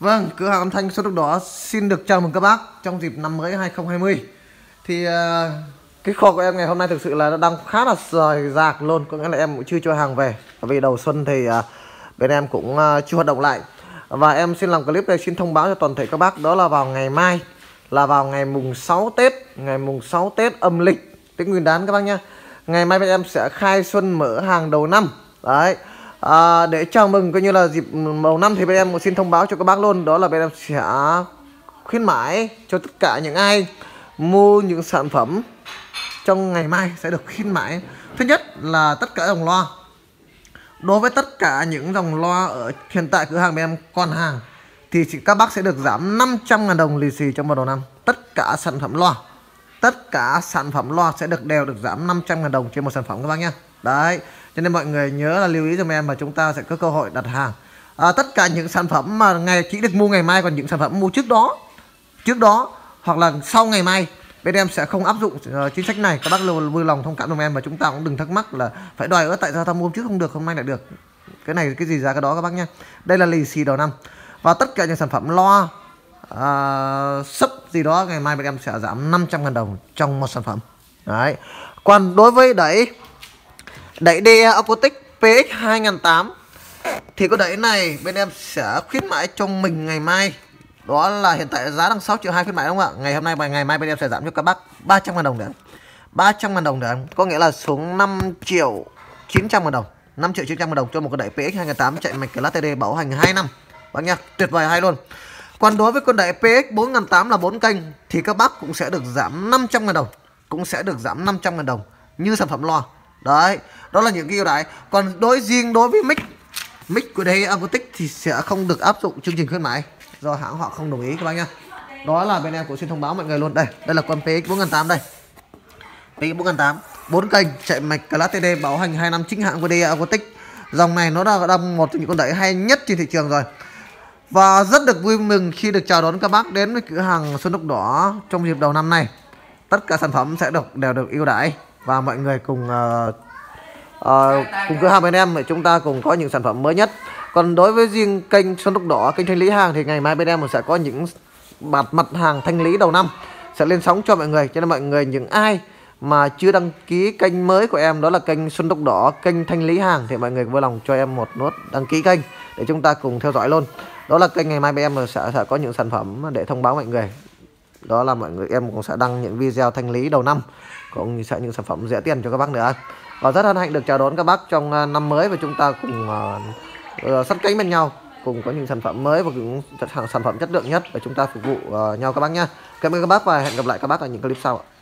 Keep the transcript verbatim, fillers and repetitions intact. Vâng, cửa hàng âm thanh Xuân Tóc Đỏ xin được chào mừng các bác trong dịp năm mới hai không hai không. Thì uh, cái kho của em ngày hôm nay thực sự là nó đang khá là rời rạc luôn. Có nghĩa là em cũng chưa cho hàng về. Vì đầu xuân thì uh, bên em cũng uh, chưa hoạt động lại. Và em xin làm clip này xin thông báo cho toàn thể các bác. Đó là vào ngày mai, là vào ngày mùng sáu Tết. Ngày mùng sáu Tết âm lịch, Tết Nguyên Đán các bác nhé. Ngày mai bên em sẽ khai xuân mở hàng đầu năm. Đấy. À, để chào mừng coi như là dịp đầu năm thì bên em cũng xin thông báo cho các bác luôn, đó là bên em sẽ khuyến mãi cho tất cả những ai mua những sản phẩm trong ngày mai sẽ được khuyến mãi. Thứ nhất là tất cả dòng loa, đối với tất cả những dòng loa ở hiện tại cửa hàng bên em còn hàng thì các bác sẽ được giảm năm trăm nghìn đồng lì xì trong đầu năm. Tất cả sản phẩm loa, tất cả sản phẩm loa sẽ được đều được giảm năm trăm nghìn đồng trên một sản phẩm các bác nhé. Đấy, cho nên mọi người nhớ là lưu ý giùm em và chúng ta sẽ có cơ hội đặt hàng. à, Tất cả những sản phẩm mà ngày chỉ được mua ngày mai, còn những sản phẩm mua trước đó Trước đó hoặc là sau ngày mai, bên em sẽ không áp dụng uh, chính sách này. Các bác lưu vui lòng thông cảm giùm em. Và chúng ta cũng đừng thắc mắc là phải đòi ớt tại sao tao mua trước không được, hôm nay lại được. Cái này cái gì ra cái đó các bác nhé. Đây là lì xì đầu năm. Và tất cả những sản phẩm loa uh, sấp gì đó, ngày mai bên em sẽ giảm năm trăm nghìn đồng trong một sản phẩm. Đấy. Còn đối với đẩy Đẩy D A.GOTIC P X hai không không tám thì cái đẩy này bên em sẽ khuyến mãi cho mình ngày mai. Đó là hiện tại giá đang sáu triệu hai khuyến mãi đúng không ạ? Ngày hôm nay và ngày mai bên em sẽ giảm cho các bác ba trăm nghìn đồng nữa. ba trăm nghìn đồng nữa, có nghĩa là xuống năm triệu chín trăm nghìn đồng. năm triệu chín trăm nghìn đồng cho một cái đẩy P X hai không không tám chạy mạch class T D bảo hành hai năm. Bác nhá, tuyệt vời hay luôn. Còn đối với con đẩy P X bốn không không tám là bốn kênh thì các bác cũng sẽ được giảm năm trăm nghìn đồng, cũng sẽ được giảm năm trăm nghìn đồng như sản phẩm loa. Đấy, đó là những cái ưu đãi. Còn đối riêng đối với mic mic của D A.GOTIC thì sẽ không được áp dụng chương trình khuyến mãi do hãng họ không đồng ý các bác nhá. Đó là bên em cũng xin thông báo mọi người luôn. Đây, đây là con P X bốn không không tám đây. P X bốn không không tám, bốn kênh chạy mạch class T D bảo hành hai năm chính hãng của D A.GOTIC. Dòng này nó là một trong những con đẩy hay nhất trên thị trường rồi. Và rất được vui mừng khi được chào đón các bác đến với cửa hàng Xuân Tóc Đỏ trong dịp đầu năm này. Tất cả sản phẩm sẽ được đều được ưu đãi. Và mọi người cùng uh, uh, cùng cửa hàng bên em để chúng ta cùng có những sản phẩm mới nhất. Còn đối với riêng kênh Xuân Tóc Đỏ, kênh thanh lý hàng thì ngày mai bên em sẽ có những mặt mặt hàng thanh lý đầu năm sẽ lên sóng cho mọi người. Cho nên mọi người những ai mà chưa đăng ký kênh mới của em, đó là kênh Xuân Tóc Đỏ, kênh thanh lý hàng, thì mọi người vui lòng cho em một nút đăng ký kênh để chúng ta cùng theo dõi luôn. Đó là kênh ngày mai bên em sẽ, sẽ có những sản phẩm để thông báo mọi người. Đó là mọi người em cũng sẽ đăng những video thanh lý đầu năm, cũng sẽ những sản phẩm rẻ tiền cho các bác nữa. Và rất hân hạnh được chào đón các bác trong năm mới. Và chúng ta cùng uh, sát cánh bên nhau, cùng có những sản phẩm mới và những sản phẩm chất lượng nhất để chúng ta phục vụ uh, nhau các bác nhé. Cảm ơn các bác và hẹn gặp lại các bác ở những clip sau ạ.